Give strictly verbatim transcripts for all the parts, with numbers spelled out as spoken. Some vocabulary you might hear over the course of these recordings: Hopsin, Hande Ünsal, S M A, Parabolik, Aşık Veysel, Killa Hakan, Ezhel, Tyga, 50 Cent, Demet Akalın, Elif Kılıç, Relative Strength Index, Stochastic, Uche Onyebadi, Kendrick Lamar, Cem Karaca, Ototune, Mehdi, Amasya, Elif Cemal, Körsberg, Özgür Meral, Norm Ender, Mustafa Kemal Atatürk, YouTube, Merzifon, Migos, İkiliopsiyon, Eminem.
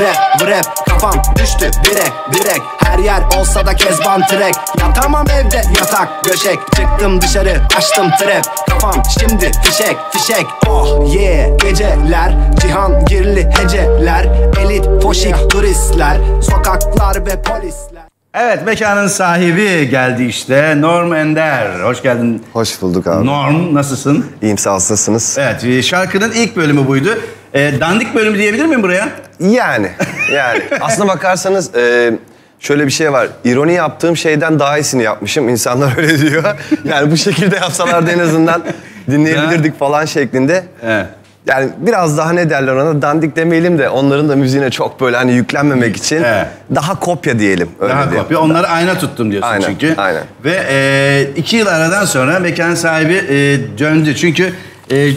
Rap rap kafam düştü direk direk. Her yer olsa da kezban trek. Yatamam evde yatak göşek. Çıktım dışarı açtım trap. Kafam şimdi fişek fişek. Oh yeah. Geceler cihan girli heceler. Elit foşik turistler. Sokaklar ve polisler. Evet, mekanın sahibi geldi işte. Norm Ender. Hoş geldin. Hoş bulduk abi. Norm, nasılsın? İyiyim, sağ olsun, nasılsınız? Evet, şarkının ilk bölümü buydu. E, dandik bölümü diyebilir miyim buraya? Yani, yani. Aslına bakarsanız e, şöyle bir şey var. İroni yaptığım şeyden daha iyisini yapmışım. İnsanlar öyle diyor. Yani bu şekilde yapsalardı en azından dinleyebilirdik falan şeklinde. Evet. Yani biraz daha ne derler ona, dandik demeyelim de onların da müziğine çok böyle hani yüklenmemek için He. daha kopya diyelim. Öyle daha diyelim. Kopya, onları ayna tuttum diyorsun aynen, çünkü. Aynen. Ve e, iki yıl aradan sonra mekan sahibi e, döndü çünkü e,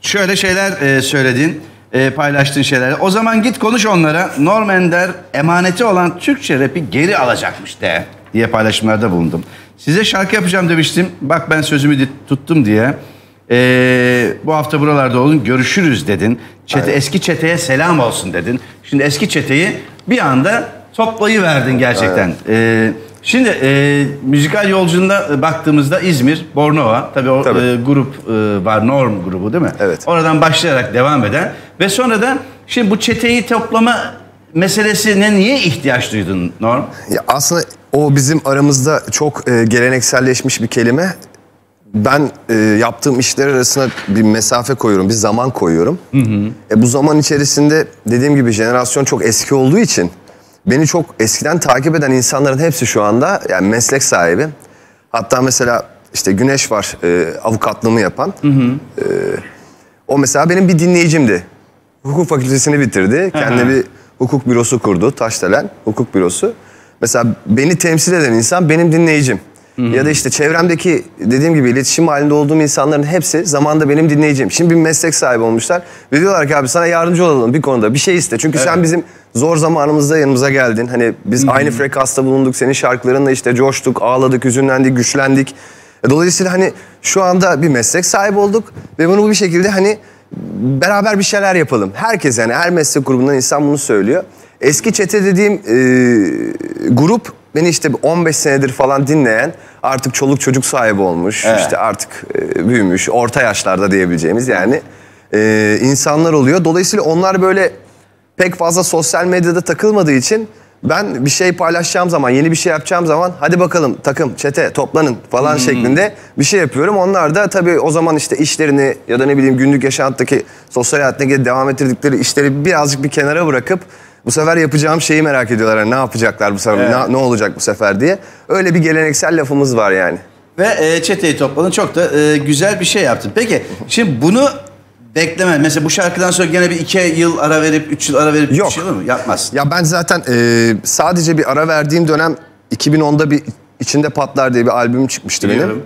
şöyle şeyler e, söyledin, e, paylaştığın şeyler. O zaman git konuş onlara, Norm Ender emaneti olan Türkçe rap'i geri alacakmış de diye paylaşımlarda bulundum. Size şarkı yapacağım demiştim, bak ben sözümü tuttum diye. Ee, bu hafta buralarda olun, görüşürüz dedin. Çete, eski çeteye selam olsun dedin. Şimdi eski çeteyi bir anda toplayıverdin gerçekten. Ee, şimdi e, müzikal yolculuğuna baktığımızda İzmir, Bornova, tabii o tabii. E, grup e, var, Norm grubu değil mi? Evet. Oradan başlayarak devam eden ve sonra da şimdi bu çeteyi toplama meselesine niye ihtiyaç duydun Norm? Ya aslında o bizim aramızda çok e, gelenekselleşmiş bir kelime. Ben e, yaptığım işler arasına bir mesafe koyuyorum, bir zaman koyuyorum. Hı hı. E, bu zaman içerisinde dediğim gibi jenerasyon çok eski olduğu için beni çok eskiden takip eden insanların hepsi şu anda yani meslek sahibi. Hatta mesela işte Güneş var, e, avukatlığımı yapan. Hı hı. E, o mesela benim bir dinleyicimdi. Hukuk fakültesini bitirdi. Kendi bir hukuk bürosu kurdu, Taşdelen Hukuk Bürosu. Mesela beni temsil eden insan benim dinleyicim. Hı-hı. Ya da işte çevremdeki dediğim gibi iletişim halinde olduğum insanların hepsi zamanında benim dinleyeceğim. Şimdi bir meslek sahibi olmuşlar ve diyorlar ki abi sana yardımcı olalım bir konuda, bir şey iste. Çünkü evet. sen bizim zor zamanımızda yanımıza geldin. Hani biz Hı-hı. aynı frekansta bulunduk, senin şarkılarınla işte coştuk, ağladık, hüzünlendik, güçlendik. Dolayısıyla hani şu anda bir meslek sahibi olduk ve bunu bir şekilde hani beraber bir şeyler yapalım. Herkes yani her meslek grubundan insan bunu söylüyor. Eski çete dediğim e, grup beni işte on beş senedir falan dinleyen, artık çoluk çocuk sahibi olmuş, evet. işte artık e, büyümüş, orta yaşlarda diyebileceğimiz yani e, insanlar oluyor. Dolayısıyla onlar böyle pek fazla sosyal medyada takılmadığı için ben bir şey paylaşacağım zaman, yeni bir şey yapacağım zaman hadi bakalım takım, çete toplanın falan hmm. şeklinde bir şey yapıyorum. Onlar da tabii o zaman işte işlerini ya da ne bileyim günlük yaşantıdaki sosyal hayatındaki devam ettirdikleri işleri birazcık bir kenara bırakıp bu sefer yapacağım şeyi merak ediyorlar. Yani ne yapacaklar bu sefer, evet. ne, ne olacak bu sefer diye. Öyle bir geleneksel lafımız var yani. Ve e, çeteyi topladın, çok da e, güzel bir şey yaptın. Peki şimdi bunu bekleme. Mesela bu şarkıdan sonra gene bir iki yıl ara verip, üç yıl ara verip Yok. bir şey olur mu? Yapmaz. Ya ben zaten e, sadece bir ara verdiğim dönem iki bin onda bir içinde patlar diye bir albüm çıkmıştı Biliyorum.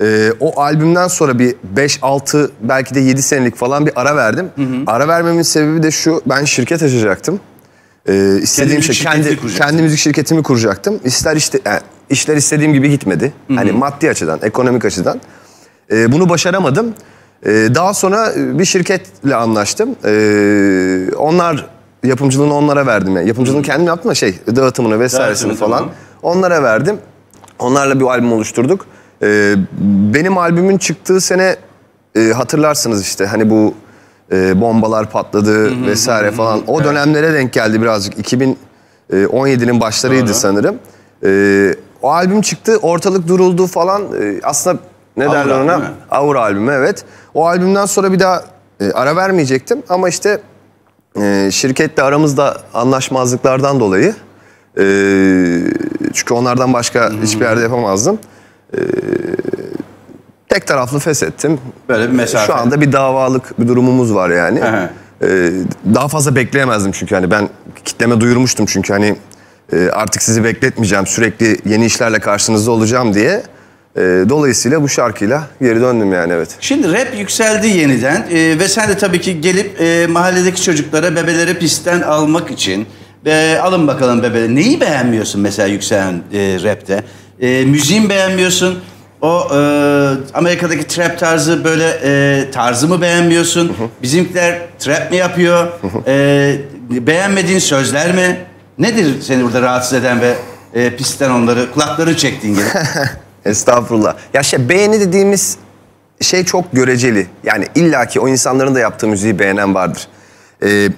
benim. E, o albümden sonra bir beş altı belki de yedi senelik falan bir ara verdim. Hı hı. Ara vermemin sebebi de şu, ben şirket açacaktım. Ee, istediğim şey kendi, kendi müzik şirketimi kuracaktım. İster işte yani işler istediğim gibi gitmedi. Hı-hı. Hani maddi açıdan, ekonomik açıdan. Ee, bunu başaramadım. Ee, daha sonra bir şirketle anlaştım. Ee, onlar yapımcılığını onlara verdim. Yani yapımcılığını kendim yaptım da şey dağıtımını vesairesini Dertini, falan tamam. onlara verdim. Onlarla bir albüm oluşturduk. Ee, benim albümün çıktığı sene e, hatırlarsınız işte hani bu E, bombalar patladı hı hı, vesaire hı hı, falan. O evet. dönemlere denk geldi birazcık. iki bin on yedi'nin başlarıydı Doğru. sanırım. E, o albüm çıktı, ortalık duruldu falan. E, aslında ne Aura derler ona? Aura albümü, evet. O albümden sonra bir daha e, ara vermeyecektim. Ama işte e, şirketle aramızda anlaşmazlıklardan dolayı. E, çünkü onlardan başka hı hı. hiçbir yerde yapamazdım. E, Tek taraflı feshettim. Böyle bir mesafe. Şu anda bir davalık bir durumumuz var yani. Ee, daha fazla bekleyemezdim çünkü hani ben kitleme duyurmuştum çünkü hani e, artık sizi bekletmeyeceğim, sürekli yeni işlerle karşınızda olacağım diye. E, dolayısıyla bu şarkıyla geri döndüm yani, evet. Şimdi rap yükseldi yeniden e, ve sen de tabii ki gelip e, mahalledeki çocuklara bebeleri pistten almak için e, alın bakalım bebeleri. Neyi beğenmiyorsun mesela yükselen e, rapte? E, müziğin beğenmiyorsun? O e, Amerika'daki trap tarzı böyle e, tarzımı beğenmiyorsun. Hı hı. Bizimkiler trap mi yapıyor? Hı hı. E, beğenmediğin sözler mi? Nedir seni burada rahatsız eden ve e, pistten onları kulakları çektiğin gibi? Estağfurullah. Ya şey, beğeni dediğimiz şey çok göreceli. Yani illaki o insanların da yaptığı müziği beğenen vardır. Ee,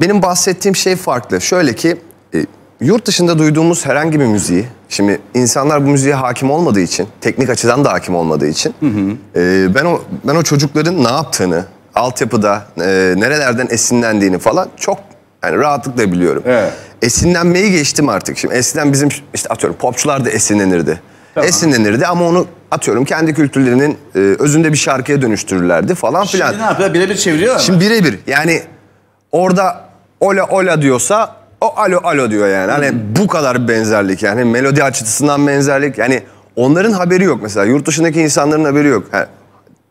benim bahsettiğim şey farklı. Şöyle ki e, yurt dışında duyduğumuz herhangi bir müziği, şimdi insanlar bu müziğe hakim olmadığı için, teknik açıdan da hakim olmadığı için, hı hı. E, ben o ben o çocukların ne yaptığını, altyapıda e, nerelerden esinlendiğini falan çok yani rahatlıkla biliyorum. Evet. Esinlenmeyi geçtim artık. Şimdi eskiden bizim işte atıyorum popçular da esinlenirdi. Tamam. Esinlenirdi ama onu atıyorum kendi kültürlerinin e, özünde bir şarkıya dönüştürürlerdi falan filan. Şimdi ne yapıyor? Birebir çeviriyor. Şimdi birebir yani orada ola ola diyorsa o alo alo diyor yani. Hani hmm. bu kadar benzerlik yani melodi açısından benzerlik yani onların haberi yok mesela yurt dışındaki insanların haberi yok. Yani,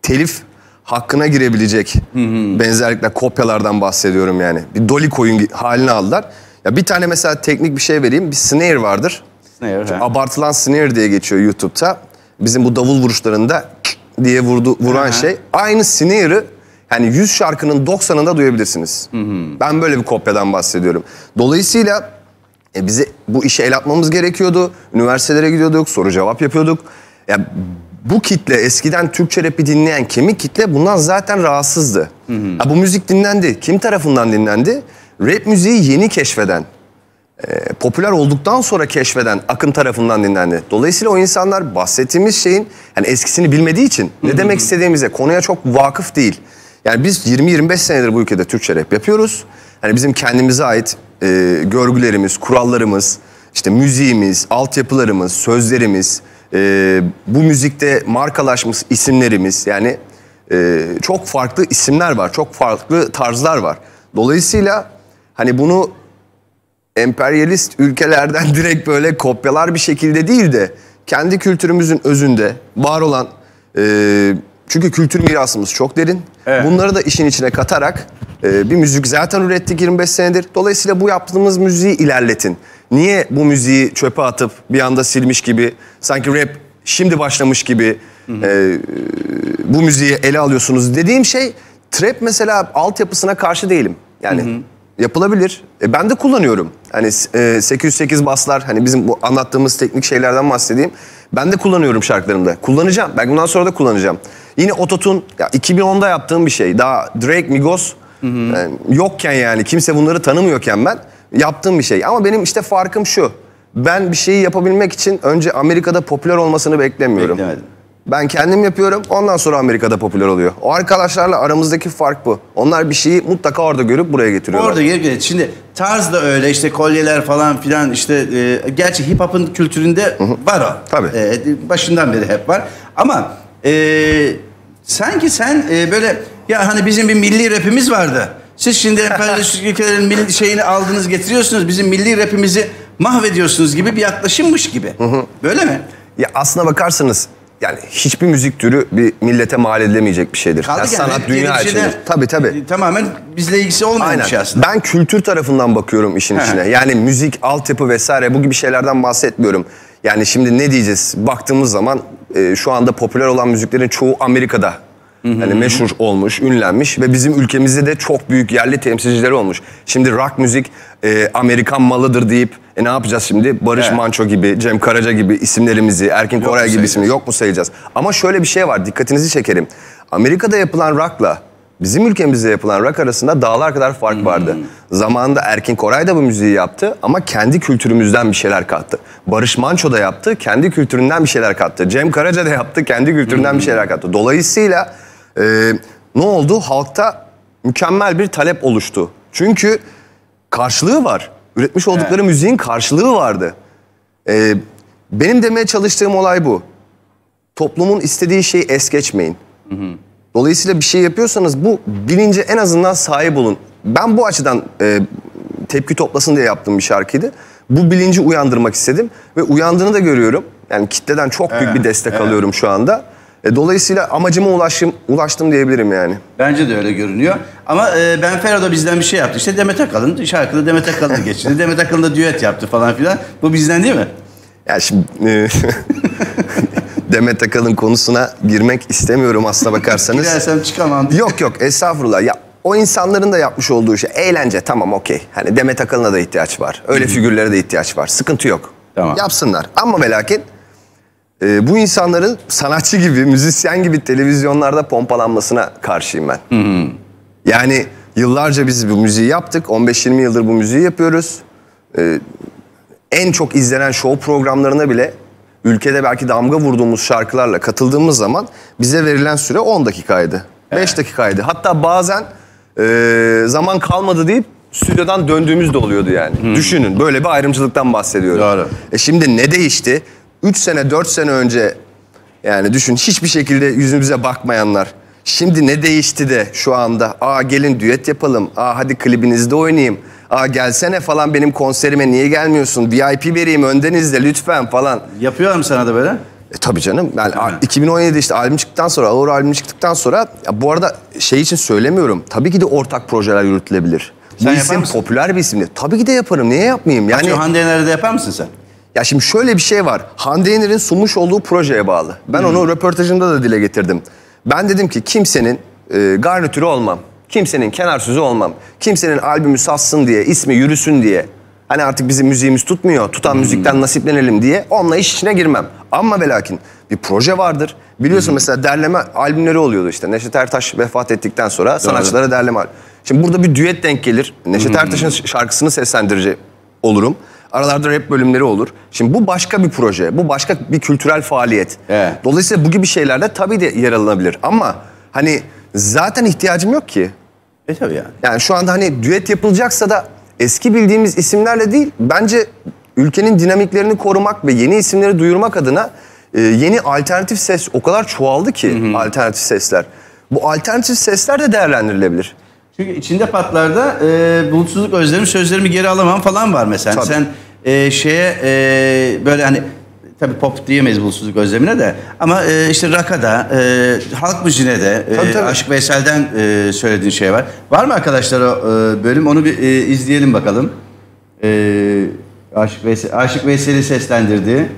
telif hakkına girebilecek hmm. benzerlikle kopyalardan bahsediyorum yani. Bir dolly koyun haline aldılar. Ya bir tane mesela teknik bir şey vereyim. Bir snare vardır. Snare, abartılan snare diye geçiyor YouTube'da. Bizim bu davul vuruşlarında diye vurdu, vuran hı hı. şey. Aynı snare'ı yani yüz şarkının doksanında duyabilirsiniz. Hı hı. Ben böyle bir kopyadan bahsediyorum. Dolayısıyla e, bize bu işe el atmamız gerekiyordu. Üniversitelere gidiyorduk, soru cevap yapıyorduk. Yani, bu kitle eskiden Türkçe rap'i dinleyen kemik kitle bundan zaten rahatsızdı. Hı hı. Ha, bu müzik dinlendi. Kim tarafından dinlendi? Rap müziği yeni keşfeden. Ee, popüler olduktan sonra keşfeden akım tarafından dinlendi. Dolayısıyla o insanlar bahsettiğimiz şeyin yani eskisini bilmediği için ne demek istediğimize konuya çok vakıf değil. Yani biz yirmi yirmi beş senedir bu ülkede Türkçe rap yapıyoruz. Yani bizim kendimize ait e, görgülerimiz, kurallarımız, işte müziğimiz, altyapılarımız, sözlerimiz, e, bu müzikte markalaşmış isimlerimiz yani e, çok farklı isimler var, çok farklı tarzlar var. Dolayısıyla hani bunu emperyalist ülkelerden direkt böyle kopyalar bir şekilde değil de kendi kültürümüzün özünde var olan e, çünkü kültür mirasımız çok derin. Evet. Bunları da işin içine katarak e, bir müzik zaten ürettik yirmi beş senedir. Dolayısıyla bu yaptığımız müziği ilerletin. Niye bu müziği çöpe atıp bir anda silmiş gibi sanki rap şimdi başlamış gibi hı hı. E, bu müziği ele alıyorsunuz dediğim şey trap mesela altyapısına karşı değilim. Yani hı hı. yapılabilir. E, ben de kullanıyorum. Hani e, sekiz yüz sekiz baslar hani bizim bu anlattığımız teknik şeylerden bahsedeyim. Ben de kullanıyorum şarkılarımda. Kullanacağım. Ben bundan sonra da kullanacağım. Yine Ototune ya iki bin onda yaptığım bir şey. Daha Drake, Migos hı hı. E, yokken yani kimse bunları tanımıyorken ben yaptığım bir şey. Ama benim işte farkım şu. Ben bir şeyi yapabilmek için önce Amerika'da popüler olmasını beklemiyorum. Beklemedim. Ben kendim yapıyorum. Ondan sonra Amerika'da popüler oluyor. O arkadaşlarla aramızdaki fark bu. Onlar bir şeyi mutlaka orada görüp buraya getiriyorlar. Orada gelip şimdi tarz da öyle işte kolyeler falan filan işte e, gerçi hip hop'ın kültüründe hı hı. var o. Tabii. E, başından beri hep var. Ama e, sanki sen e, böyle ya hani bizim bir milli rapimiz vardı. Siz şimdi emperyalist ülkelerin milli şeyini aldınız getiriyorsunuz. Bizim milli rapimizi mahvediyorsunuz gibi bir yaklaşımmış gibi. Hı hı. Böyle mi? Ya aslına bakarsanız yani hiçbir müzik türü bir millete mal edilemeyecek bir şeydir. Yani yani sanat yani, dünya içindir. Tabii tabii. Tamamen bizle ilgisi olmayan bir şey aslında. Ben kültür tarafından bakıyorum işin He. içine. Yani müzik, altyapı vesaire bu gibi şeylerden bahsetmiyorum. Yani şimdi ne diyeceğiz? Baktığımız zaman e, şu anda popüler olan müziklerin çoğu Amerika'da. Yani meşhur olmuş, ünlenmiş ve bizim ülkemizde de çok büyük yerli temsilcileri olmuş. Şimdi rock müzik e, Amerikan malıdır deyip e, ne yapacağız şimdi? Barış evet. Manço gibi, Cem Karaca gibi isimlerimizi, Erkin Koray gibi isimleri yok mu sayacağız? Ama şöyle bir şey var, dikkatinizi çekerim. Amerika'da yapılan rock'la bizim ülkemizde yapılan rock arasında dağlar kadar fark hmm. vardı. Zamanında Erkin Koray da bu müziği yaptı ama kendi kültürümüzden bir şeyler kattı. Barış Manço da yaptı, kendi kültüründen bir şeyler kattı. Cem Karaca da yaptı, kendi kültüründen hmm. bir şeyler kattı. Dolayısıyla Ee, ne oldu? Halkta mükemmel bir talep oluştu. Çünkü karşılığı var. Üretmiş oldukları evet. müziğin karşılığı vardı. Ee, benim demeye çalıştığım olay bu. Toplumun istediği şeyi es geçmeyin. Hı hı. Dolayısıyla bir şey yapıyorsanız bu bilince en azından sahip olun. Ben bu açıdan e, tepki toplasın diye yaptığım bir şarkıydı. Bu bilinci uyandırmak istedim. Ve uyandığını da görüyorum. Yani kitleden çok evet. büyük bir destek evet. alıyorum şu anda. Dolayısıyla amacıma ulaştım, ulaştım diyebilirim yani. Bence de öyle görünüyor. Ama e, Ben Fero da bizden bir şey yaptı. İşte Demet Akalın şarkıda Demet Akalın'ı geçti. Demet Akalın da düet yaptı falan filan. Bu bizden değil mi? Ya şimdi e, Demet Akalın konusuna girmek istemiyorum aslına bakarsanız. Girersem çıkamam. Yok yok, estağfurullah. Ya, o insanların da yapmış olduğu şey eğlence, tamam, okey. Hani Demet Akalın'a da ihtiyaç var. Öyle figürlere de ihtiyaç var. Sıkıntı yok. Tamam. Yapsınlar. Ama ve lakin e, bu insanların sanatçı gibi, müzisyen gibi televizyonlarda pompalanmasına karşıyım ben. Hı-hı. Yani yıllarca biz bu müziği yaptık. on beş yirmi yıldır bu müziği yapıyoruz. Ee, en çok izlenen show programlarına bile ülkede belki damga vurduğumuz şarkılarla katıldığımız zaman bize verilen süre on dakikaydı. Evet. beş dakikaydı. Hatta bazen e, zaman kalmadı deyip stüdyodan döndüğümüz de oluyordu yani. Hmm. Düşünün, böyle bir ayrımcılıktan bahsediyorum. Doğru. E şimdi ne değişti? üç sene dört sene önce yani düşün, hiçbir şekilde yüzümüze bakmayanlar. Şimdi ne değişti de şu anda aa gelin düet yapalım, aa hadi klibinizde oynayayım, aa gelsene falan benim konserime niye gelmiyorsun, V I P vereyim önden izle lütfen falan. Yapıyor mu sana da böyle? E, tabii canım. Ben yani, iki bin on yedide işte albüm çıktıktan sonra, Ağır albüm çıktıktan sonra, bu arada şey için söylemiyorum. Tabii ki de ortak projeler yürütülebilir. Sen bu isim popüler bir isimdi. Tabii ki de yaparım. Niye yapmayayım? Yani Açıyor, Hande Yener'de yapar mısın sen? Ya şimdi şöyle bir şey var. Hande Yener'in sunmuş olduğu projeye bağlı. Ben hmm. onu röportajımda da dile getirdim. Ben dedim ki kimsenin e, garnitürü olmam, kimsenin kenar sözü olmam, kimsenin albümü satsın diye, ismi yürüsün diye, hani artık bizim müziğimiz tutmuyor, tutan hmm. müzikten nasiplenelim diye onunla iş içine girmem. Ama ve lakin bir proje vardır. Biliyorsun hmm. mesela derleme albümleri oluyordu işte. Neşet Ertaş vefat ettikten sonra Doğru. sanatçılara derleme albüm. Şimdi burada bir düet denk gelir. Neşet hmm. Ertaş'ın şarkısını seslendirici olurum. Aralarda rap bölümleri olur. Şimdi bu başka bir proje, bu başka bir kültürel faaliyet. Evet. Dolayısıyla bu gibi şeylerde tabii de yer alınabilir. Ama hani zaten ihtiyacım yok ki. E tabii yani. Yani şu anda hani düet yapılacaksa da eski bildiğimiz isimlerle değil, bence ülkenin dinamiklerini korumak ve yeni isimleri duyurmak adına yeni alternatif ses o kadar çoğaldı ki, hı hı. alternatif sesler. Bu alternatif sesler de değerlendirilebilir. Çünkü içinde patlarda e, bulutsuzluk özlerim, sözlerimi geri alamam falan var mesela. Tabii. Sen e, şeye e, böyle hani tabii pop diyemeyiz bulutsuzluk özlemine de ama e, işte Raka'da, e, halk müziğine de tabii, e, tabii. Aşık Veysel'den e, söylediğin şey var. Var mı arkadaşlar o e, bölüm? Onu bir e, izleyelim bakalım. E, Aşık Veysel, Aşık Veysel'i seslendirdi.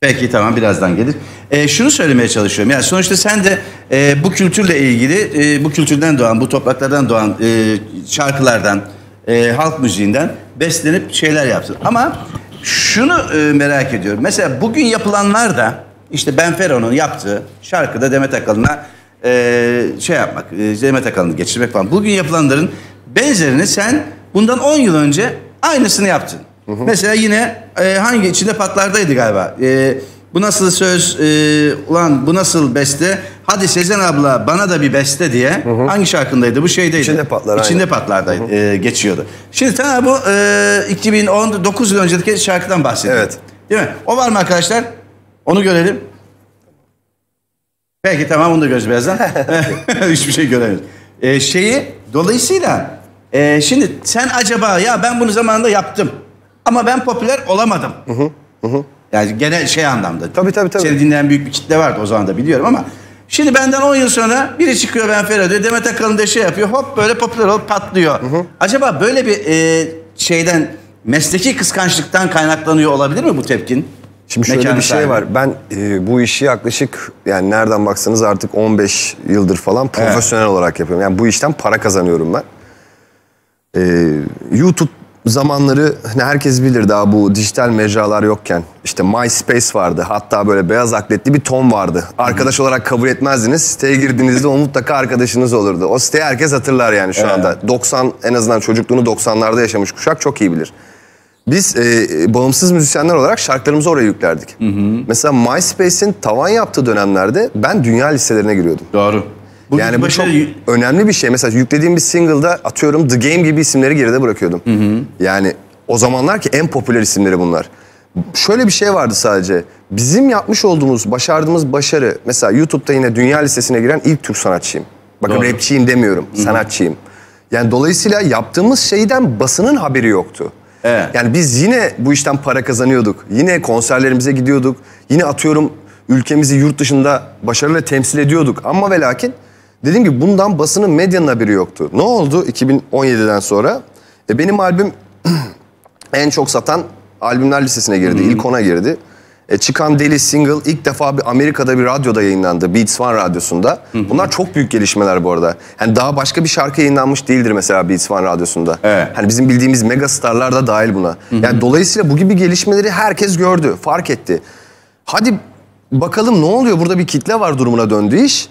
Peki tamam, birazdan gelir. E, şunu söylemeye çalışıyorum. Yani sonuçta sen de e, bu kültürle ilgili, e, bu kültürden doğan, bu topraklardan doğan e, şarkılardan, e, halk müziğinden beslenip şeyler yaptın. Ama şunu e, merak ediyorum. Mesela bugün yapılanlar da işte Ben Fero'nun yaptığı şarkıda Demet Akalın'a e, şey yapmak, e, Demet Akalın'ı geçirmek falan. Bugün yapılanların benzerini sen bundan on yıl önce aynısını yaptın. Hı hı. Mesela yine e, hangi içinde patlardaydı galiba. E, bu nasıl söz, e, ulan bu nasıl beste, hadi Sezen abla bana da bir beste diye. Hı hı. Hangi şarkındaydı, bu şeydeydi. İçinde patlar. İçinde aynen. patlardaydı, e, geçiyordu. Şimdi tamam, bu e, iki bin on dokuz yıl önceki şarkıdan bahsediyor. Evet. Değil mi? O var mı arkadaşlar? Onu görelim. Peki tamam, onu da göz birazdan. Hiçbir şey göremiyoruz. E, şeyi dolayısıyla e, şimdi sen acaba ya ben bunu zamanında yaptım. Ama ben popüler olamadım. Hı hı, hı. Yani genel şey anlamda. Tabii tabii tabii. Seni dinleyen büyük bir kitle vardı o zaman da, biliyorum ama. Şimdi benden on yıl sonra biri çıkıyor Ben Fero diyor. Demet Akalın da şey yapıyor. Hop böyle popüler olup patlıyor. Hı hı. Acaba böyle bir e, şeyden, mesleki kıskançlıktan kaynaklanıyor olabilir mi bu tepkin? Şimdi şöyle Mekanı bir şey sahibi. var. Ben e, bu işi yaklaşık yani nereden baksanız artık on beş yıldır falan profesyonel evet. olarak yapıyorum. Yani bu işten para kazanıyorum ben. E, YouTube zamanları herkes bilir, daha bu dijital mecralar yokken işte MySpace vardı, hatta böyle beyaz akletli bir ton vardı. Arkadaş olarak kabul etmezdiniz, siteye girdiğinizde o mutlaka arkadaşınız olurdu. O siteyi herkes hatırlar yani şu evet. anda. doksan en azından çocukluğunu doksanlarda yaşamış kuşak çok iyi bilir. Biz e, bağımsız müzisyenler olarak şarkılarımızı oraya yüklerdik. Hı hı. Mesela MySpace'in tavan yaptığı dönemlerde ben dünya listelerine giriyordum. Doğru. Bugün yani bu çok önemli bir şey. Mesela yüklediğim bir single'da atıyorum The Game gibi isimleri geride bırakıyordum. Hı hı. Yani o zamanlar ki en popüler isimleri bunlar. Şöyle bir şey vardı sadece. Bizim yapmış olduğumuz, başardığımız başarı. Mesela YouTube'da yine dünya listesine giren ilk Türk sanatçıyım. Bakın Doğru. rapçiyim demiyorum, hı hı. sanatçıyım. Yani dolayısıyla yaptığımız şeyden basının haberi yoktu. Evet. Yani biz yine bu işten para kazanıyorduk. Yine konserlerimize gidiyorduk. Yine atıyorum ülkemizi yurt dışında başarıyla temsil ediyorduk. Ama ve lakin dediğim gibi bundan basının, medyanın haberi yoktu. Ne oldu iki bin on yediden sonra? E benim albüm en çok satan albümler listesine girdi. Hmm. İlk ona girdi. E, çıkan Deli single ilk defa bir Amerika'da bir radyoda yayınlandı. Beats One radyosunda. Hı hı. Bunlar çok büyük gelişmeler bu arada. Yani daha başka bir şarkı yayınlanmış değildir mesela Beats One radyosunda. Evet. Hani bizim bildiğimiz mega starlar da dahil buna. Hı hı. Yani dolayısıyla bu gibi gelişmeleri herkes gördü, fark etti. Hadi bakalım ne oluyor? Burada bir kitle var durumuna döndü iş.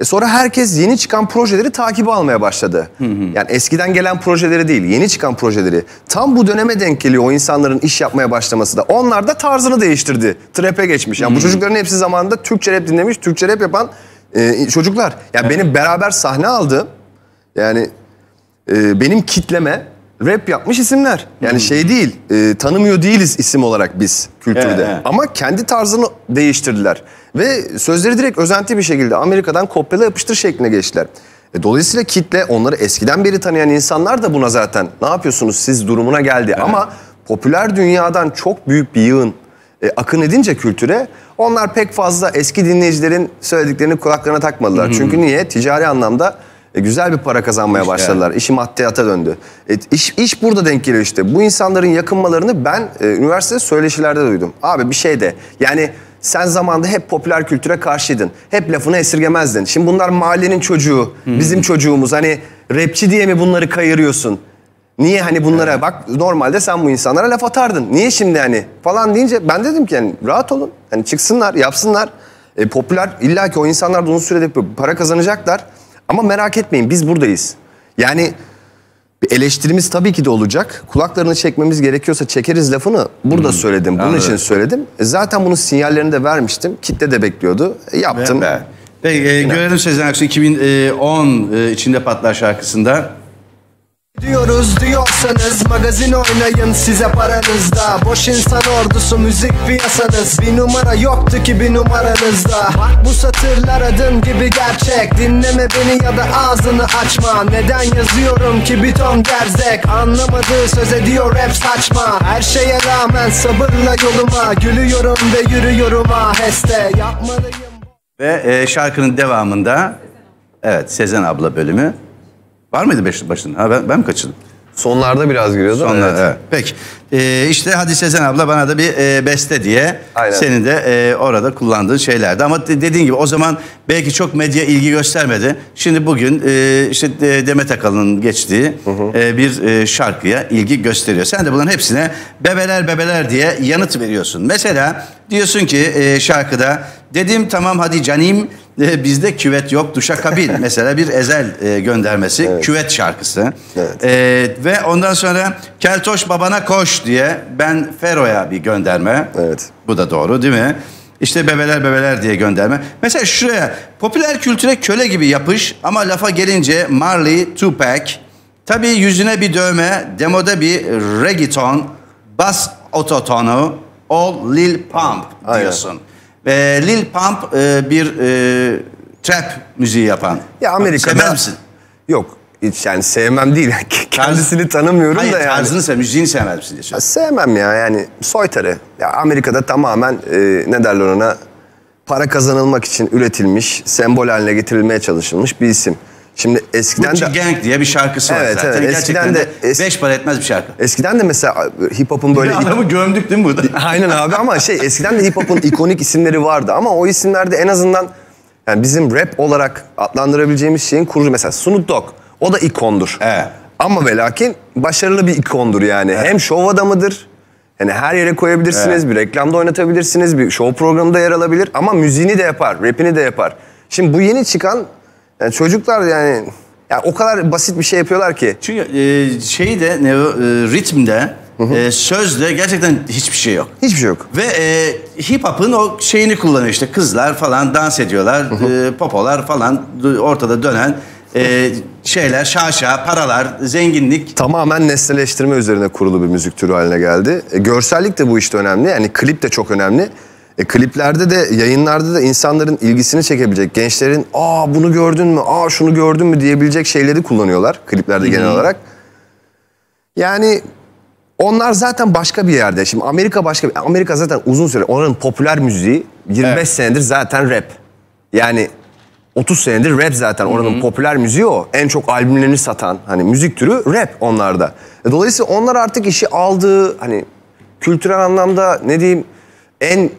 E sonra herkes yeni çıkan projeleri takibe almaya başladı. Hı hı. Yani eskiden gelen projeleri değil, yeni çıkan projeleri. Tam bu döneme denk geliyor o insanların iş yapmaya başlaması da. Onlar da tarzını değiştirdi. Trap'e geçmiş. Yani hı hı. bu çocukların hepsi zamanında Türkçe rap dinlemiş, Türkçe rap yapan e, çocuklar. Yani evet. benim beraber sahne aldığım, yani e, benim kitleme rap yapmış isimler. Yani hı hı. şey değil, e, tanımıyor değiliz isim olarak biz kültürde. Evet, evet. Ama kendi tarzını değiştirdiler. Ve sözleri direkt özenti bir şekilde Amerika'dan kopyala yapıştır şekline geçtiler. E, dolayısıyla kitle, onları eskiden beri tanıyan insanlar da buna zaten ne yapıyorsunuz siz durumuna geldi. Evet. Ama popüler dünyadan çok büyük bir yığın e, akın edince kültüre, onlar pek fazla eski dinleyicilerin söylediklerini kulaklarına takmadılar. Hı-hı. Çünkü niye? Ticari anlamda e, güzel bir para kazanmaya işte. başladılar. İşi maddiyata döndü. E, iş, iş burada denk geliyor işte. Bu insanların yakınmalarını ben e, üniversitede söyleşilerde duydum. Abi bir şey de yani... Sen zamanında hep popüler kültüre karşıydın. Hep lafını esirgemezdin. Şimdi bunlar mahallenin çocuğu, hmm. bizim çocuğumuz. Hani rapçi diye mi bunları kayırıyorsun? Niye hani bunlara hmm. bak, normalde sen bu insanlara laf atardın. Niye şimdi hani falan deyince ben dedim ki yani rahat olun. Hani çıksınlar, yapsınlar. E, popüler illaki o insanlar da uzun sürede para kazanacaklar. Ama merak etmeyin, biz buradayız. Yani eleştirimiz tabii ki de olacak. Kulaklarını çekmemiz gerekiyorsa çekeriz lafını burada hmm. söyledim. Bunun evet. için söyledim. Zaten bunun sinyallerini de vermiştim. Kitle de bekliyordu. Yaptım. Be, be. Peki, e, görelim Sezen Aksu iki bin on e, içinde patlar şarkısında. Diyoruz diyorsanız magazin oynayın size paranızda. Boş insan ordusu müzik piyasanız. Bir numara yoktu ki bir numaranızda. Bak bu satırlar adım gibi gerçek. Dinleme beni ya da ağzını açma. Neden yazıyorum ki bir ton gerzek. Anlamadığı söz ediyor rap saçma. Her şeye rağmen sabırla yoluma. Gülüyorum ve yürüyorum aheste. Yapmalıyım. Ve e, şarkının devamında evet Sezen abla bölümü. Var mıydı beşli başında? Ha, ben, ben mi kaçırdım? Sonlarda biraz giriyordu. Sonlarda, evet. evet. Peki. Ee, işte hadi Sezen abla bana da bir e, beste diye. Aynen. Senin de e, orada kullandığın şeylerdi. Ama de, dediğin gibi o zaman belki çok medya ilgi göstermedi. Şimdi bugün e, işte de, Demet Akalın'ın geçtiği hı hı. E, bir e, şarkıya ilgi gösteriyor. Sen de bunların hepsine bebeler bebeler diye yanıt veriyorsun. Mesela diyorsun ki e, şarkıda dedim tamam hadi canim. Bizde küvet yok duşakabil. Mesela bir Ezhel göndermesi. Evet. Küvet şarkısı. Evet. Ee, ve ondan sonra keltoş babana koş diye Ben Fero'ya bir gönderme. Evet. Bu da doğru değil mi? İşte bebeler bebeler diye gönderme. Mesela şuraya popüler kültüre köle gibi yapış ama lafa gelince Marley, Tupac. Tabii yüzüne bir dövme, demoda bir reggaeton, bas ototonu, all Lil Pump diyorsun. Aynen. Ee, Lil Pump e, bir e, trap müziği yapan. Ya Amerika'da... Sever misin? Yok. Hiç yani sevmem değil. Kendisini tanımıyorum. Hayır, da yani. Hayır tarzını sevmem, müziğini sevmez misin diye söylüyorum. Sevmem ya yani soytarı. Ya Amerika'da tamamen e, ne derler ona para kazanılmak için üretilmiş, sembol haline getirilmeye çalışılmış bir isim. Şimdi eskiden Gucci de... Gang diye bir şarkısı evet, var zaten. Evet, eskiden de... Es... Beş para etmez bir şarkı. Eskiden de mesela hip hop'un böyle... Adamı gömdük değil mi burada? Aynen abi ama şey eskiden de hip hop'un ikonik isimleri vardı. Ama o isimlerde en azından yani bizim rap olarak adlandırabileceğimiz şeyin kurucu. Mesela Snoop Dogg. O da ikondur. Evet. Ama ve lakin başarılı bir ikondur yani. Evet. Hem şov adamıdır. Yani her yere koyabilirsiniz. Evet. Bir reklamda oynatabilirsiniz. Bir şov programında yer alabilir. Ama müziğini de yapar. Rap'ini de yapar. Şimdi bu yeni çıkan... Yani çocuklar yani, yani o kadar basit bir şey yapıyorlar ki. Çünkü e, şeyi de ne, e, ritmde, hı hı. E, sözde gerçekten hiçbir şey yok. Hiçbir şey yok. Ve e, hip hop'ın o şeyini kullanıyor işte kızlar falan dans ediyorlar, hı hı. E, popolar falan ortada dönen e, şeyler, şaşa, paralar, zenginlik. Tamamen nesneleştirme üzerine kurulu bir müzik türü haline geldi. E, görsellik de bu işte önemli yani klip de çok önemli. E, kliplerde de yayınlarda da insanların ilgisini çekebilecek gençlerin aa bunu gördün mü aa şunu gördün mü diyebilecek şeyleri kullanıyorlar kliplerde genel olarak. Yani onlar zaten başka bir yerde. Şimdi Amerika başka bir, Amerika zaten uzun süre onların popüler müziği yirmi beş evet. senedir zaten rap. Yani otuz senedir rap zaten oranın hı hı. popüler müziği o. En çok albümlerini satan hani müzik türü rap onlarda. Dolayısıyla onlar artık işi aldığı hani kültürel anlamda ne diyeyim en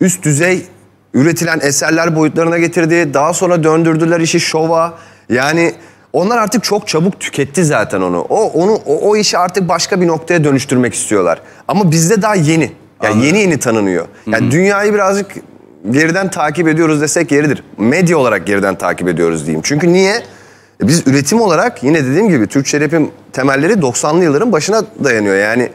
üst düzey üretilen eserler boyutlarına getirdi. Daha sonra döndürdüler işi şova. Yani onlar artık çok çabuk tüketti zaten onu. O onu o, o işi artık başka bir noktaya dönüştürmek istiyorlar. Ama bizde daha yeni. Yani Anladım. yeni yeni tanınıyor. Yani Hı-hı. dünyayı birazcık geriden takip ediyoruz desek yeridir. Medya olarak geriden takip ediyoruz diyeyim. Çünkü niye? Biz üretim olarak yine dediğim gibi Türkçe rap'in temelleri doksanlı yılların başına dayanıyor. Yani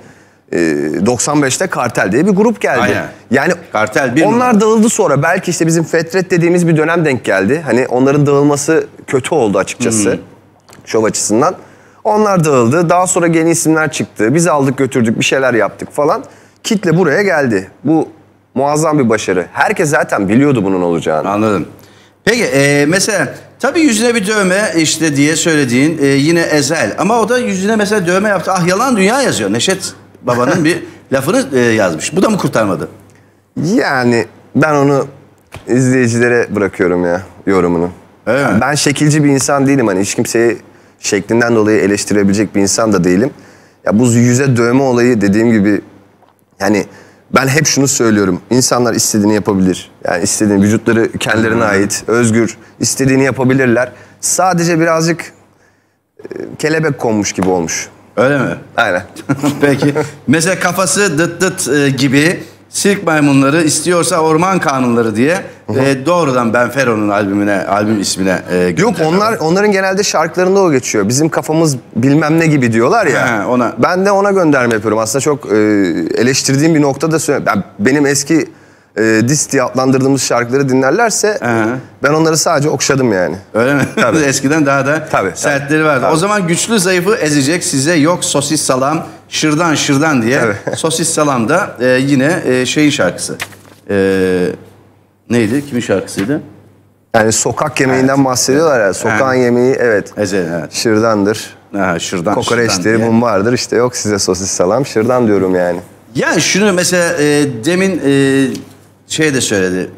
doksan beşte Kartel diye bir grup geldi. Aynen. Yani Kartel bir onlar mi? dağıldı sonra. Belki işte bizim Fetret dediğimiz bir dönem denk geldi. Hani onların dağılması kötü oldu açıkçası. Hmm. Şov açısından. Onlar dağıldı. Daha sonra yeni isimler çıktı. Biz aldık götürdük bir şeyler yaptık falan. Kitle buraya geldi. Bu muazzam bir başarı. Herkes zaten biliyordu bunun olacağını. Anladım. Peki e, mesela tabii yüzüne bir dövme işte diye söylediğin e, yine Ezhel. Ama o da yüzüne mesela dövme yaptı. Ah yalan dünya yazıyor. Neşet babanın bir lafını e, yazmış. Bu da mı kurtarmadı? Yani ben onu izleyicilere bırakıyorum ya yorumunu. Yani ben şekilci bir insan değilim. Hani hiç kimseyi şeklinden dolayı eleştirebilecek bir insan da değilim. Ya bu yüze dövme olayı dediğim gibi yani ben hep şunu söylüyorum. İnsanlar istediğini yapabilir. Yani istediğini, vücutları kendilerine ait, özgür, istediğini yapabilirler. Sadece birazcık e, kelebek konmuş gibi olmuş. Öyle mi? Aynen. Peki. Mesela kafası dıt dıt e, gibi sirk maymunları istiyorsa orman kanunları diye e, doğrudan Ben Fero'nun albümüne, albüm ismine e, Yok onlar onların genelde şarkılarında o geçiyor. Bizim kafamız bilmem ne gibi diyorlar ya. He, ona. Ben de ona gönderme yapıyorum. Aslında çok e, eleştirdiğim bir noktada söylüyorum. Ben, benim eski e, diss diye adlandırdığımız şarkıları dinlerlerse He. ben onları sadece okşadım yani. Öyle mi? Tabii. Eskiden daha da tabii, sertleri tabii, vardı. Tabii. O zaman güçlü zayıfı ezecek size yok sosis salam şırdan şırdan diye. Tabii. Sosis salam da e, yine e, şeyin şarkısı. E, neydi? Kimin şarkısıydı? Yani sokak yemeğinden evet. bahsediyorlar ya. Sokağın evet. yemeği evet. Ezhel, evet. Şırdandır. Ha, şırdan, kokoreçleri mum vardır işte yok size sosis salam şırdan diyorum yani. Yani şunu mesela e, demin e, şey de söyledi.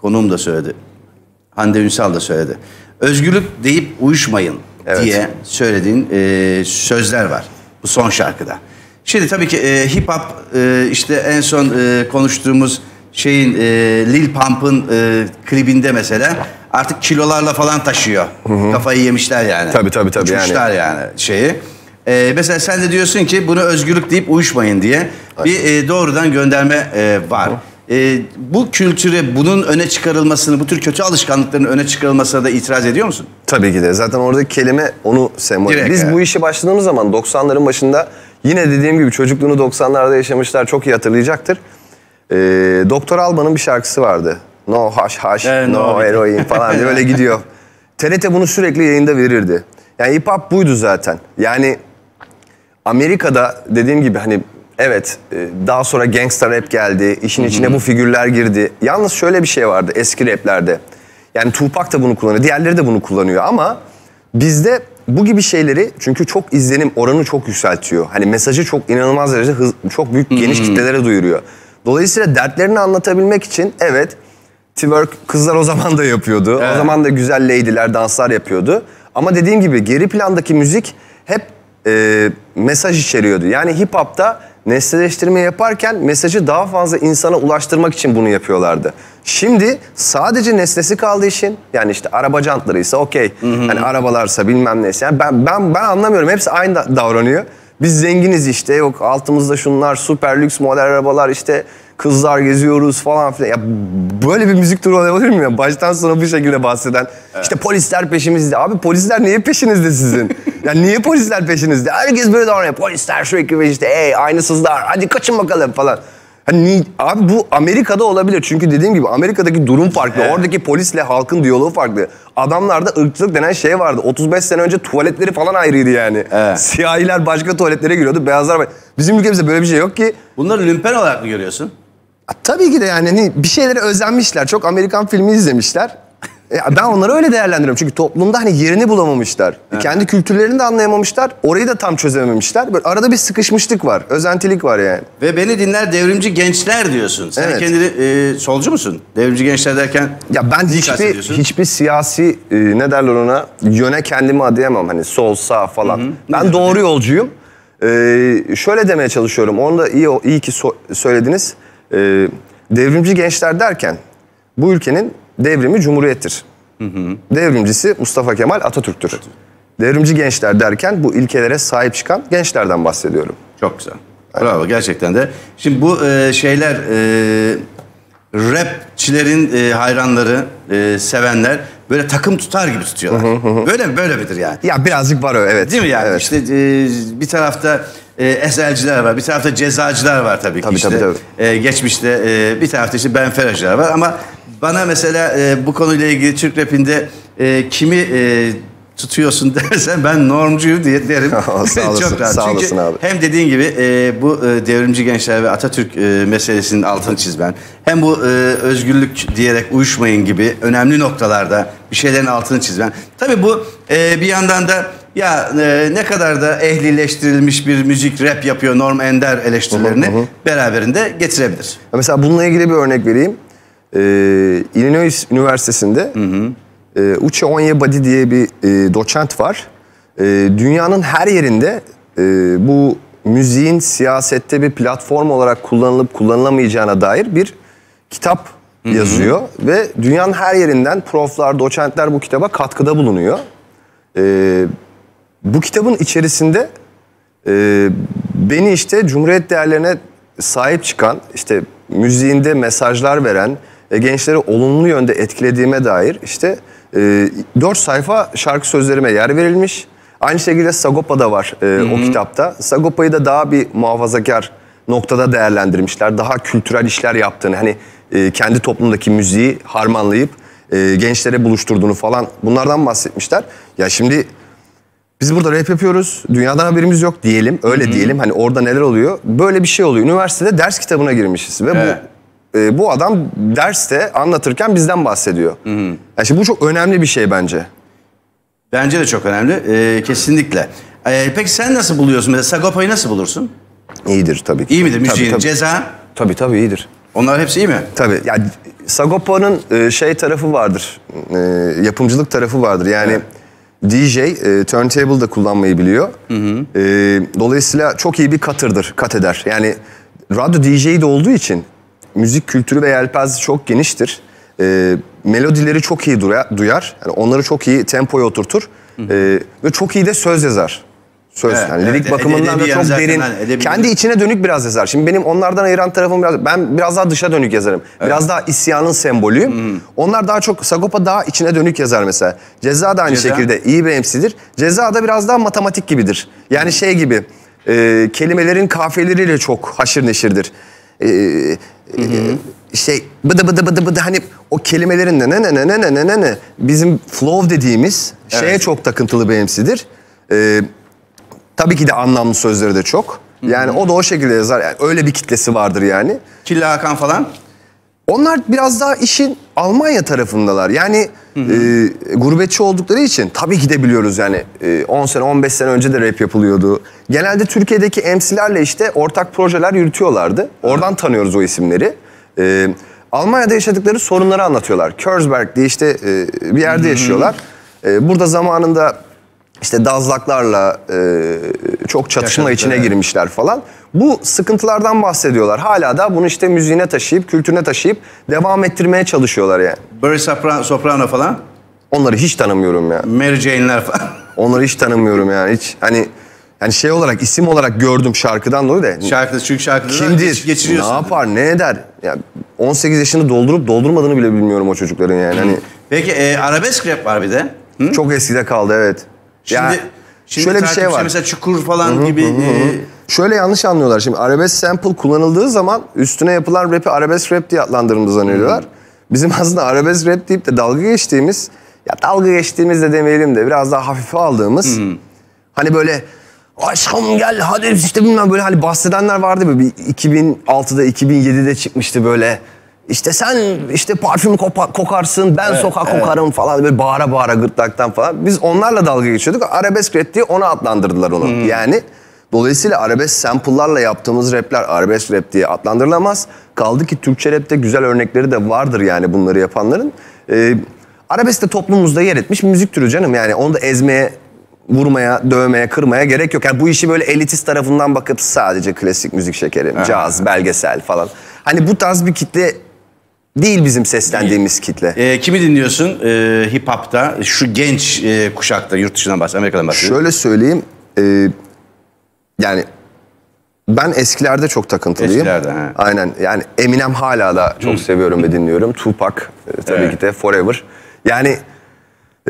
Konuğum da söyledi. Hande Ünsal da söyledi. Özgürlük deyip uyuşmayın evet. diye söylediğin e, sözler var. Bu son şarkıda. Şimdi tabii ki e, hip hop e, işte en son e, konuştuğumuz şeyin e, Lil Pump'ın e, klibinde mesela artık kilolarla falan taşıyor. Hı hı. Kafayı yemişler yani. Tabii tabii tabii. Uçmuşlar yani, yani şeyi. E, mesela sen de diyorsun ki bunu özgürlük deyip uyuşmayın diye bir e, doğrudan gönderme e, var. Hı. E, bu kültüre, bunun öne çıkarılmasını, bu tür kötü alışkanlıkların öne çıkarılmasına da itiraz ediyor musun? Tabii ki de. Zaten oradaki kelime onu sembolize. Biz yani. bu işe başladığımız zaman doksanların başında yine dediğim gibi çocukluğunu doksanlarda yaşamışlar çok iyi hatırlayacaktır. E, Doktor Alba'nın bir şarkısı vardı. No hash hash, evet, no, no heroin falan diye öyle gidiyor. T R T bunu sürekli yayında verirdi. Yani hip hop buydu zaten. Yani Amerika'da dediğim gibi hani evet, daha sonra gangster rap geldi, işin içine Hı -hı. bu figürler girdi. Yalnız şöyle bir şey vardı eski raplerde. Yani Tupac da bunu kullanıyor, diğerleri de bunu kullanıyor ama bizde bu gibi şeyleri çünkü çok izlenim oranı çok yükseltiyor. Hani mesajı çok inanılmaz derecede hız, çok büyük Hı -hı. geniş kitlelere duyuruyor. Dolayısıyla dertlerini anlatabilmek için evet, twerk kızlar o zaman da yapıyordu. Evet. O zaman da güzel lady'ler danslar yapıyordu. Ama dediğim gibi geri plandaki müzik hep e, mesaj içeriyordu. Yani hip hop'ta nesneleştirme yaparken mesajı daha fazla insana ulaştırmak için bunu yapıyorlardı. Şimdi sadece nesnesi kaldı işin. Yani işte araba jantlarıysa okey. Yani arabalarsa bilmem neyse. Yani ben, ben, ben anlamıyorum. Hepsi aynı da davranıyor. Biz zenginiz işte. Yok altımızda şunlar süper lüks model arabalar işte kızlar geziyoruz falan filan. Ya böyle bir müzik turu olabilir mi ya? Baştan sona bu şekilde bahseden. Evet. İşte polisler peşimizde. Abi polisler niye peşinizde sizin? Yani niye polisler peşinizde? Herkes böyle davranıyor. Polisler sürekli ve işte ey aynısızlar hadi kaçın bakalım falan. Hani, abi bu Amerika'da olabilir. Çünkü dediğim gibi Amerika'daki durum farklı. Evet. Oradaki polisle halkın diyaloğu farklı. Adamlarda ırkçılık denen şey vardı. otuz beş sene önce tuvaletleri falan ayrıydı yani. Evet. Siyahiler başka tuvaletlere giriyordu. Beyazlar başka. Bizim ülkemizde böyle bir şey yok ki. Bunları lümpen olarak mı görüyorsun? Tabii ki de yani bir şeylere özenmişler. Çok Amerikan filmi izlemişler. Ben onları öyle değerlendiriyorum. Çünkü toplumda hani yerini bulamamışlar. Evet. Kendi kültürlerini de anlayamamışlar. Orayı da tam çözememişler. Böyle arada bir sıkışmışlık var. Özentilik var yani. Ve beni dinler devrimci gençler diyorsun. Sen evet. kendini e, solcu musun? Devrimci gençler derken... Ya ben hiçbir, hiçbir siyasi e, ne derler ona yöne kendimi adayamam. Hani sol sağ falan. Hı hı. Ben doğru yolcuyum. E, şöyle demeye çalışıyorum. Onu da iyi, iyi ki so söylediniz. Ee, Devrimci gençler derken bu ülkenin devrimi cumhuriyettir. Hı hı. Devrimcisi Mustafa Kemal Atatürk'tür. Evet. Devrimci gençler derken bu ilkelere sahip çıkan gençlerden bahsediyorum. Çok güzel. Aynen. Bravo, gerçekten de. Şimdi bu e, şeyler e, rapçilerin e, hayranları, e, sevenler böyle takım tutar gibi tutuyorlar. Hı hı hı. Böyle mi? Böyle midir yani? Ya birazcık var o, evet. Değil mi yani? Evet. İşte e, bir tarafta e, Ezhel'ciler var, bir tarafta Cezacılar var tabii ki. Tabii, işte. tabii, tabii. E, geçmişte e, bir tarafta işte Ben Fero'cular var ama bana mesela e, bu konuyla ilgili Türk rapinde e, kimi e, tutuyorsun dersen ben normcuyum diye derim. Sağ olasın, çok rahat. Sağ olasın abi. Hem dediğin gibi e, bu e, devrimci gençler ve Atatürk e, meselesinin altını çizmen, hem bu e, özgürlük diyerek uyuşmayın gibi önemli noktalarda bir şeylerin altını çizmen. Tabii bu e, bir yandan da ya e, ne kadar da ehlileştirilmiş bir müzik, rap yapıyor Norm Ender eleştirilerini hı hı hı. beraberinde getirebilir. Mesela bununla ilgili bir örnek vereyim. Ee, Illinois Üniversitesi'nde hı hı. E, Uche Onyebadi diye bir e, doçent var. E, dünyanın her yerinde e, bu müziğin siyasette bir platform olarak kullanılıp kullanılamayacağına dair bir kitap hı hı. yazıyor. Ve dünyanın her yerinden proflar, doçentler bu kitaba katkıda bulunuyor. E, bu kitabın içerisinde e, beni işte Cumhuriyet değerlerine sahip çıkan, işte müziğinde mesajlar veren, gençleri olumlu yönde etkilediğime dair işte e, dört sayfa şarkı sözlerime yer verilmiş. Aynı şekilde Sagopa da var e, Hı-hı. o kitapta. Sagopa'yı da daha bir muhafazakar noktada değerlendirmişler. Daha kültürel işler yaptığını, hani e, kendi toplumdaki müziği harmanlayıp e, gençlere buluşturduğunu falan, bunlardan bahsetmişler. Ya şimdi biz burada rap yapıyoruz, dünyadan haberimiz yok diyelim, öyle Hı-hı. diyelim. Hani orada neler oluyor? Böyle bir şey oluyor. Üniversitede ders kitabına girmişiz ve evet. bu... E, bu adam derste anlatırken bizden bahsediyor. Hı hı. Yani şimdi bu çok önemli bir şey bence. Bence de çok önemli. E, kesinlikle. E, peki sen nasıl buluyorsun? Mesela Sagopa'yı nasıl bulursun? İyidir tabii ki. İyi midir müziğin? Ceza? Tabii tabii iyidir. Onlar hepsi iyi mi? Tabii. Yani Sagopa'nın e, şey tarafı vardır. E, yapımcılık tarafı vardır. Yani evet. D J, e, turntable da kullanmayı biliyor. Hı hı. E, dolayısıyla çok iyi bir cutter'dır. Cut eder. Yani radyo D J'yi de olduğu için müzik kültürü ve yelpazesi çok geniştir. E, melodileri çok iyi duyar. Yani onları çok iyi tempoya oturtur. Hı hı. E, ve çok iyi de söz yazar. Söz. Evet, yani evet, lirik bakımından da çok derin. Hani, kendi içine dönük biraz yazar. Şimdi benim onlardan ayıran tarafım biraz... Ben biraz daha dışa dönük yazarım. Evet. Biraz daha isyanın sembolüyüm. Hı. Onlar daha çok... Sagopa daha içine dönük yazar mesela. Ceza da aynı Ceza. şekilde iyi bir M C'dir. Ceza da biraz daha matematik gibidir. Yani şey gibi... E, kelimelerin kafiyeleriyle çok haşır neşirdir. Eee... Hı hı. Şey bıdı bıdı bıdı bıdı, hani o kelimelerin ne ne ne ne ne ne ne bizim flow dediğimiz evet. şeye çok takıntılı bir M C'dir. Ee, tabii ki de anlamlı sözleri de çok. Yani hı hı. o da o şekilde yazar. Yani öyle bir kitlesi vardır yani. Killa Hakan falan. Onlar biraz daha işin Almanya tarafındalar. Yani hı hı. E, gurbetçi oldukları için tabii ki de biliyoruz yani e, on sene on beş sene önce de rap yapılıyordu. Genelde Türkiye'deki M C'lerle işte ortak projeler yürütüyorlardı. Oradan hı. tanıyoruz o isimleri. E, Almanya'da yaşadıkları sorunları anlatıyorlar. Körsberg diye işte e, bir yerde hı hı. yaşıyorlar. E, burada zamanında işte Dazlaklarla e, çok çatışma Yaşadıkları. içine girmişler falan. Bu sıkıntılardan bahsediyorlar. Hala da bunu işte müziğine taşıyıp, kültürüne taşıyıp devam ettirmeye çalışıyorlar yani. Barış Soprano falan? Onları hiç tanımıyorum yani. Mary Jane'ler falan? Onları hiç tanımıyorum yani. Hiç hani yani şey olarak, isim olarak gördüm şarkıdan dolayı da. Şarkıda, çünkü şarkıda kimdir, geçiriyorsun. Ne yapar, değil. ne eder? Yani on sekiz yaşını doldurup doldurmadığını bile bilmiyorum o çocukların yani. Hani... Peki e, arabesk rap var bir de. Hı? Çok eskide kaldı, evet. Şimdi, ya, şimdi şöyle bir şey var. Mesela Çukur falan hı-hı, gibi. Hı-hı. E... Şöyle yanlış anlıyorlar. Şimdi arabesk sample kullanıldığı zaman üstüne yapılan rap'i arabesk rap diye adlandırılmış zannediyorlar. Bizim aslında arabesk rap deyip de dalga geçtiğimiz, ya dalga geçtiğimiz de demeyelim de biraz daha hafife aldığımız. Hı-hı. Hani böyle aşkım gel hadi işte bilmem böyle hani bahsedenler vardı böyle iki bin altıda iki bin yedide çıkmıştı böyle. İşte sen işte parfüm kokarsın, ben evet, sokak evet. kokarım falan böyle bağıra bağıra gırtlaktan falan. Biz onlarla dalga geçiyorduk. Arabesk rap diye ona adlandırdılar onu. Hmm. Yani dolayısıyla arabesk sample'larla yaptığımız rapler arabesk rap diye adlandırılamaz. Kaldı ki Türkçe rapte güzel örnekleri de vardır yani bunları yapanların. Ee, arabesk de toplumumuzda yer etmiş müzik türü canım. Yani onu da ezmeye vurmaya, dövmeye, kırmaya gerek yok. Yani bu işi böyle elitist tarafından bakıp sadece klasik müzik şekeri, evet, caz, belgesel falan. Hani bu tarz bir kitle değil bizim seslendiğimiz kitle. E, kimi dinliyorsun e, hip-hop'ta? Şu genç e, kuşakta, yurt dışından bahsediyorum, Amerika'dan bahsediyorum. Şöyle söyleyeyim. E, yani ben eskilerde çok takıntılıyım. Eskilerde, he. Aynen. Yani Eminem hala da çok Hı. seviyorum ve dinliyorum. Tupac e, tabii evet. ki de Forever. Yani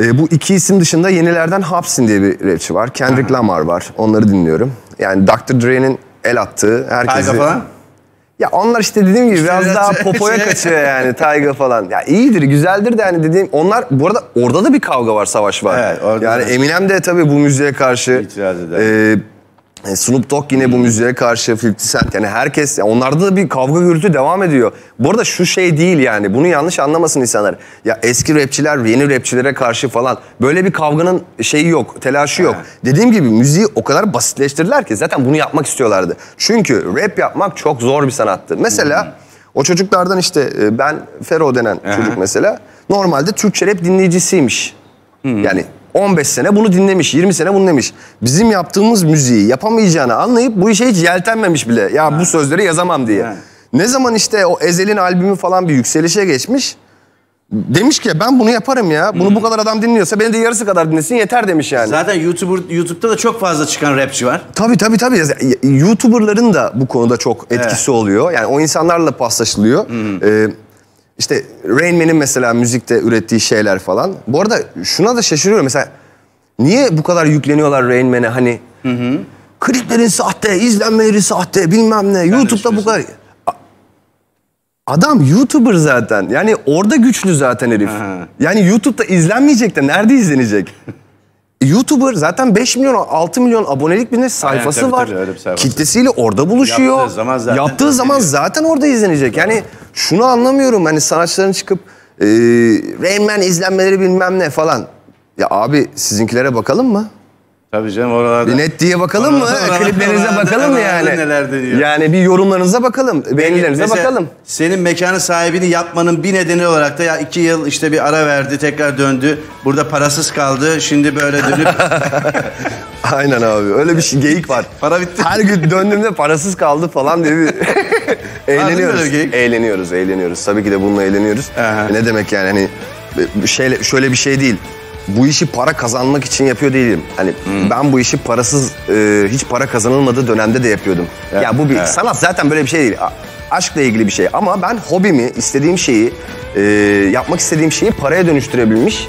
e, bu iki isim dışında yenilerden Hopsin diye bir rapçi var. Kendrick Aha. Lamar var. Onları dinliyorum. Yani doktor Dre'nin el attığı herkesi... Tyga falan? Ya onlar işte dediğim gibi biraz daha popoya kaçıyor yani. Tyga falan. Ya iyidir, güzeldir de yani dediğim... Onlar bu arada orada da bir kavga var, savaş var. Evet, orada yani var. Eminem de tabii bu müziğe karşı... İtiraz eder. E, Snoop Dogg yine hmm. bu müziğe karşı, elli Cent yani herkes, onlarda da bir kavga gürültü devam ediyor. Bu arada şu şey değil yani, bunu yanlış anlamasın insanlar. Ya eski rapçiler yeni rapçilere karşı falan böyle bir kavganın şeyi yok, telaşı yok. He. Dediğim gibi müziği o kadar basitleştirdiler ki zaten bunu yapmak istiyorlardı. Çünkü rap yapmak çok zor bir sanattı. Mesela hmm. o çocuklardan işte Ben Fero denen He. çocuk mesela normalde Türkçe rap dinleyicisiymiş. Hmm. Yani on beş sene bunu dinlemiş, yirmi sene bunu dinlemiş. Bizim yaptığımız müziği yapamayacağını anlayıp bu işe hiç yeltenmemiş bile. Ya ha. bu sözleri yazamam diye. Ha. Ne zaman işte o Ezhel'in albümü falan bir yükselişe geçmiş. Demiş ki ben bunu yaparım ya. Bunu hmm. bu kadar adam dinliyorsa beni de yarısı kadar dinlesin yeter demiş yani. Zaten YouTuber, YouTube'da da çok fazla çıkan rapçi var. Tabii tabii tabii. YouTuber'ların da bu konuda çok etkisi evet. oluyor. Yani o insanlarla paslaşılıyor. Hmm. Ee, İşte Rain Man'in mesela müzikte ürettiği şeyler falan. Bu arada şuna da şaşırıyorum mesela. Niye bu kadar yükleniyorlar Rain Man'e hani? Hı hı. Kliplerin sahte, izlenmeleri sahte, bilmem ne. Ben YouTube'da bu kadar... Adam YouTuber zaten. Yani orada güçlü zaten herif. Ha. Yani YouTube'da izlenmeyecek de nerede izlenecek? YouTuber zaten beş milyon, altı milyon abonelik bir sayfası yani, tabii, var. Tabii, öyle bir sayfası. Kitlesiyle orada buluşuyor. Yaptığı zaman zaten, Yaptığı zaman zaten orada izlenecek. Yani şunu anlamıyorum. Hani sanatçıların çıkıp e, Rain Man izlenmeleri bilmem ne falan. Ya abi sizinkilere bakalım mı? Tabii canım oralarda. Net diye bakalım mı? Kliplerinize bakalım mı yani? Yani bir yorumlarınıza bakalım, beğenilerinize bakalım. Senin mekanın sahibini yapmanın bir nedeni olarak da ya iki yıl işte bir ara verdi, tekrar döndü. Burada parasız kaldı, şimdi böyle dönüp... Aynen abi, öyle bir şey, geyik var. Para bitti. Her gün döndüğümde parasız kaldı falan diye bir... eğleniyoruz, eğleniyoruz, eğleniyoruz. Tabii ki de bununla eğleniyoruz. Ne demek yani hani şöyle, şöyle bir şey değil. Bu işi para kazanmak için yapıyor değilim. Hani hmm. ben bu işi parasız, e, hiç para kazanılmadığı dönemde de yapıyordum. Evet, ya bu bir evet. sanat zaten böyle bir şey değil. Aşkla ilgili bir şey. Ama ben hobimi, istediğim şeyi, e, yapmak istediğim şeyi paraya dönüştürebilmiş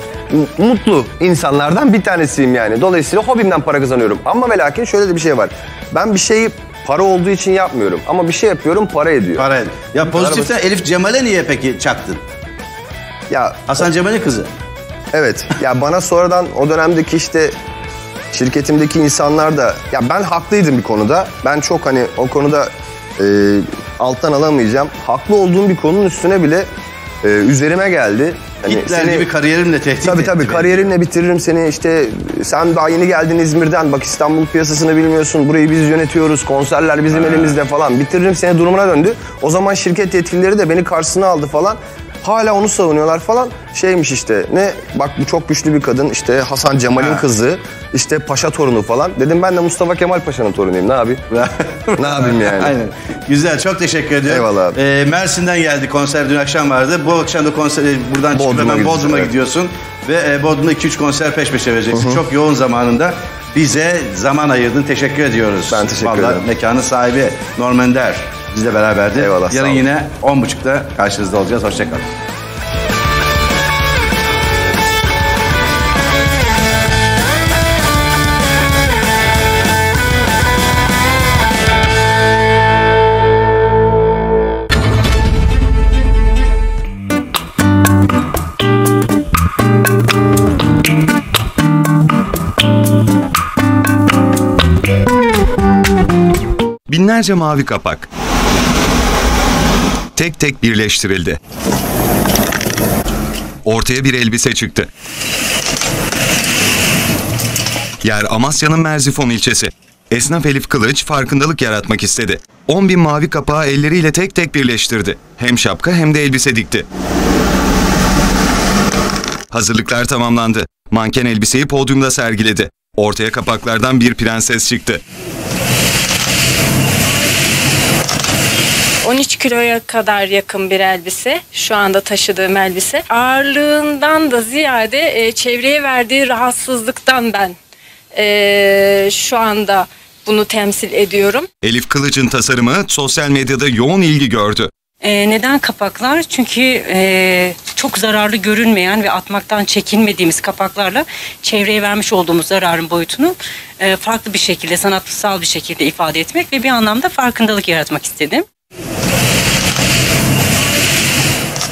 mutlu insanlardan bir tanesiyim yani. Dolayısıyla hobimden para kazanıyorum. Ama ve lakin şöyle de bir şey var. Ben bir şeyi para olduğu için yapmıyorum. Ama bir şey yapıyorum, para ediyor. Para ediyor. Ya pozitiften Arabası... Elif Cemal'e niye peki çaktın? Ya Hasan o... Cemal'in kızı. Evet, ya bana sonradan o dönemdeki işte şirketimdeki insanlar da... Ya ben haklıydım bir konuda. Ben çok hani o konuda e, alttan alamayacağım. Haklı olduğum bir konunun üstüne bile e, üzerime geldi. Hani Hitler seni, gibi kariyerimle tehdit Tabii tabii ettim. Kariyerimle bitiririm seni işte... Sen daha yeni geldin İzmir'den, bak İstanbul piyasasını bilmiyorsun. Burayı biz yönetiyoruz, konserler bizim ha. elimizde falan. Bitiririm seni durumuna döndü. O zaman şirket yetkilileri de beni karşısına aldı falan. Hala onu savunuyorlar falan. Şeymiş işte ne bak bu çok güçlü bir kadın işte Hasan Cemal'in kızı işte paşa torunu falan. Dedim ben de Mustafa Kemal Paşa'nın torunuyum ne yapayım? Ne yapayım yani? Aynen. Güzel çok teşekkür ediyorum. Eyvallah abi. Ee, Mersin'den geldi konser dün akşam vardı. Bu akşam da konser buradan çıkıp Bodrum'a hemen Bodrum'a evet. gidiyorsun. Ve e, Bodrum'da iki üç konser peş peşe vereceksin. Hı-hı. Çok yoğun zamanında bize zaman ayırdın. Teşekkür ediyoruz. Ben teşekkür Vallahi ederim. Mekanın sahibi Norm Ender. Bizle beraberdi. Eyvallah, yarın yine on buçukta karşınızda olacağız. Hoşçakalın. Binlerce mavi kapak. Tek tek birleştirildi. Ortaya bir elbise çıktı. Yer Amasya'nın Merzifon ilçesi. Esnaf Elif Kılıç farkındalık yaratmak istedi. on bin mavi kapağı elleriyle tek tek birleştirdi. Hem şapka hem de elbise dikti. Hazırlıklar tamamlandı. Manken elbiseyi podyumda sergiledi. Ortaya kapaklardan bir prenses çıktı. on üç kiloya kadar yakın bir elbise. Şu anda taşıdığım elbise. Ağırlığından da ziyade e, çevreye verdiği rahatsızlıktan ben e, şu anda bunu temsil ediyorum. Elif Kılıç'ın tasarımı sosyal medyada yoğun ilgi gördü. E, neden kapaklar? Çünkü e, çok zararlı görünmeyen ve atmaktan çekinmediğimiz kapaklarla çevreye vermiş olduğumuz zararın boyutunu e, farklı bir şekilde, sanatsal bir şekilde ifade etmek ve bir anlamda farkındalık yaratmak istedim.